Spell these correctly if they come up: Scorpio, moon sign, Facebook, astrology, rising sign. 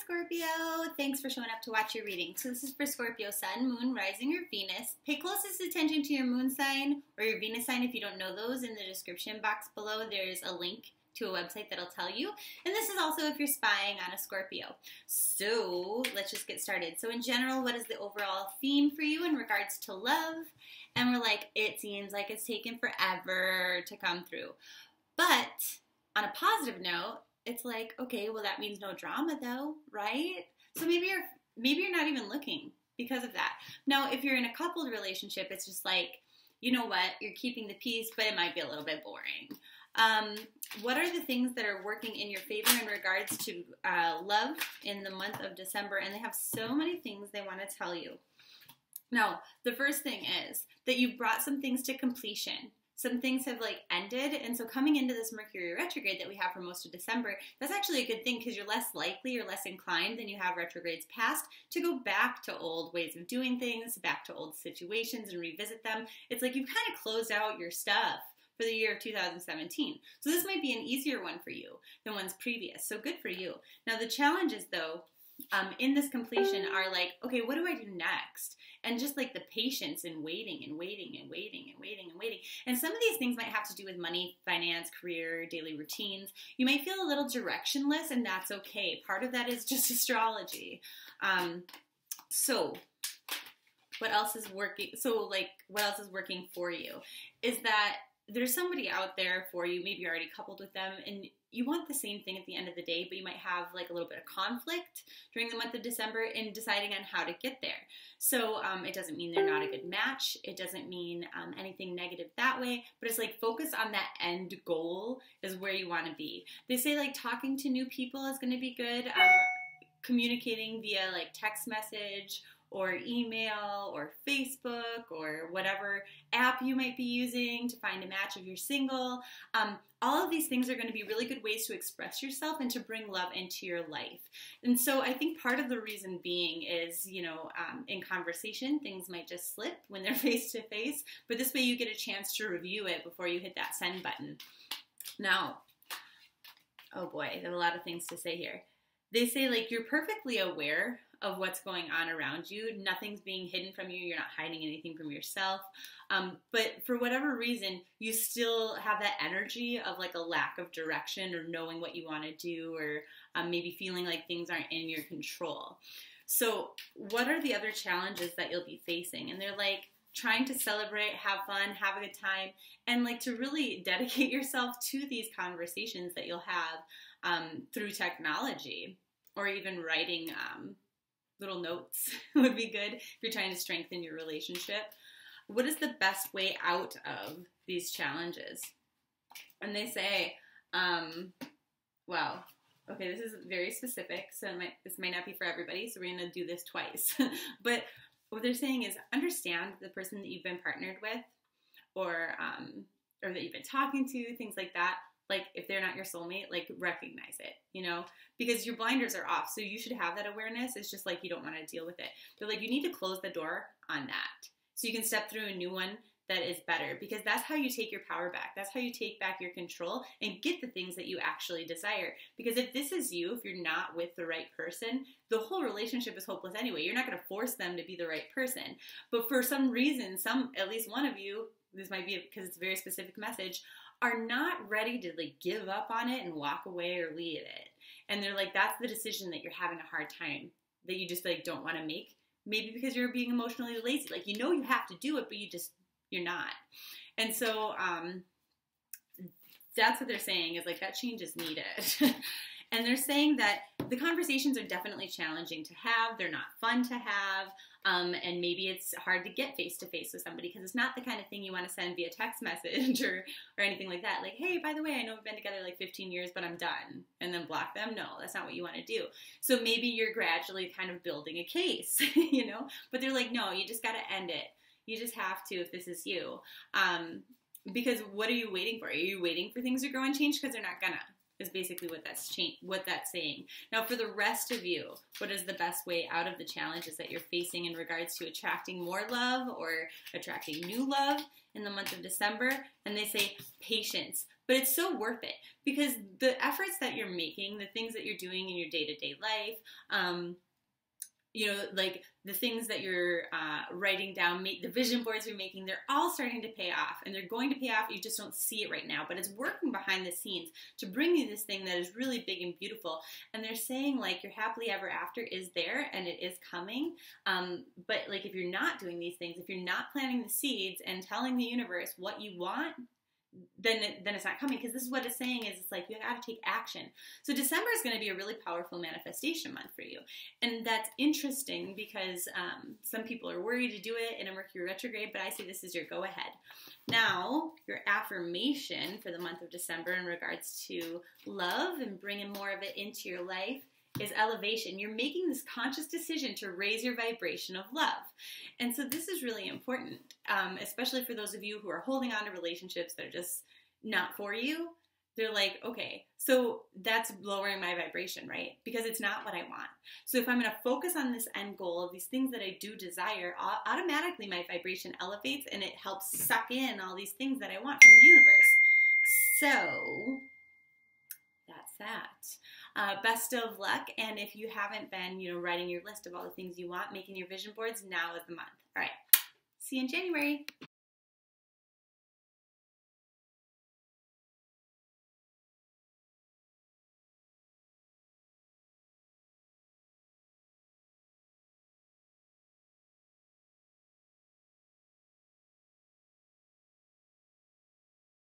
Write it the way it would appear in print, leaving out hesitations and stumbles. Scorpio, thanks for showing up to watch your reading. So this is for Scorpio, Sun, Moon, Rising, or Venus. Pay closest attention to your Moon sign or your Venus sign if you don't know those. In the description box below, there's a link to a website that'll tell you. And this is also if you're spying on a Scorpio. So let's just get started. So in general, what is the overall theme for you in regards to love? And we're like, it seems like it's taken forever to come through. But on a positive note, it's like, okay, well, that means no drama though, right? So maybe you're not even looking because of that. Now, if you're in a coupled relationship, it's just like, you know what, you're keeping the peace, but it might be a little bit boring. What are the things that are working in your favor in regards to love in the month of December? And they have so many things they want to tell you. Now, the first thing is that you brought some things to completion. Some things have like ended, and so coming into this Mercury retrograde that we have for most of December, that's actually a good thing because you're less likely or less inclined than you have retrogrades past to go back to old ways of doing things, back to old situations and revisit them. It's like you've kind of closed out your stuff for the year of 2017. So this might be an easier one for you than ones previous, so good for you. Now the challenges though, in this completion are like, okay, what do I do next? And just like the patience and waiting and waiting and waiting and waiting and waiting. And some of these things might have to do with money, finance, career, daily routines. You might feel a little directionless, and that's okay. Part of that is just astrology. So what else is working? So like what else is working for you is that there's somebody out there for you, maybe you're already coupled with them, and you want the same thing at the end of the day, but you might have like a little bit of conflict during the month of December in deciding on how to get there. So it doesn't mean they're not a good match. It doesn't mean anything negative that way, but it's like focus on that end goal is where you want to be. They say like talking to new people is going to be good, communicating via like text message or email or Facebook or whatever app you might be using to find a match if you're single. All of these things are going to be really good ways to express yourself and to bring love into your life. And so I think part of the reason being is, you know, in conversation, things might just slip when they're face to face, but this way you get a chance to review it before you hit that send button. Now, oh boy, there are a lot of things to say here. They say like you're perfectly aware of what's going on around you. Nothing's being hidden from you. You're not hiding anything from yourself. But for whatever reason, you still have that energy of like a lack of direction or knowing what you want to do, or maybe feeling like things aren't in your control. So what are the other challenges that you'll be facing? And they're like trying to celebrate, have fun, have a good time, and like to really dedicate yourself to these conversations that you'll have through technology, or even writing little notes would be good if you're trying to strengthen your relationship. What is the best way out of these challenges? And they say, wow, okay, this is very specific, so this might not be for everybody, so we're going to do this twice. But what they're saying is understand the person that you've been partnered with, or that you've been talking to, things like that. Like if they're not your soulmate, like recognize it, you know, because your blinders are off. So you should have that awareness. It's just like, you don't want to deal with it. They're like, you need to close the door on that so you can step through a new one that is better, because that's how you take your power back. That's how you take back your control and get the things that you actually desire. Because if this is you, if you're not with the right person, the whole relationship is hopeless anyway. You're not going to force them to be the right person. But for some reason, at least one of you, this might be because it's a very specific message, are not ready to like give up on it and walk away or leave it. And they're like, that's the decision that you're having a hard time, that you just like don't want to make. Maybe because you're being emotionally lazy. Like, you know, you have to do it, but you're not. And so that's what they're saying is like that change is needed. And they're saying that the conversations are definitely challenging to have. They're not fun to have. And maybe it's hard to get face-to-face with somebody because it's not the kind of thing you want to send via text message or anything like that. Like, hey, by the way, I know we've been together like 15 years, but I'm done. And then block them. No, that's not what you want to do. So maybe you're gradually kind of building a case, you know? But they're like, no, you just got to end it. You just have to if this is you. Because what are you waiting for? Are you waiting for things to grow and change? Because they're not gonna. Is basically what that's saying. Now for the rest of you, what is the best way out of the challenges that you're facing in regards to attracting more love or attracting new love in the month of December? And they say patience, but it's so worth it because the efforts that you're making, the things that you're doing in your day-to-day life, you know, like the things that you're writing down, the vision boards you're making, they're all starting to pay off, and they're going to pay off. You just don't see it right now, but it's working behind the scenes to bring you this thing that is really big and beautiful. And they're saying, like, your happily ever after is there and it is coming. But like, if you're not doing these things, if you're not planting the seeds and telling the universe what you want, then it's not coming, because this is what it's saying is, it's like, you got to take action. So December is going to be a really powerful manifestation month for you. And that's interesting because some people are worried to do it in a Mercury retrograde, but I say this is your go ahead. Now, your affirmation for the month of December in regards to love and bringing more of it into your life is elevation. You're making this conscious decision to raise your vibration of love. And so this is really important, especially for those of you who are holding on to relationships that are just not for you. They're like, okay, so that's lowering my vibration, right? Because it's not what I want. So if I'm going to focus on this end goal of these things that I do desire, automatically my vibration elevates, and it helps suck in all these things that I want from the universe. So that's that. Best of luck, and if you haven't been, you know, writing your list of all the things you want, making your vision boards, now is the month. All right, see you in January.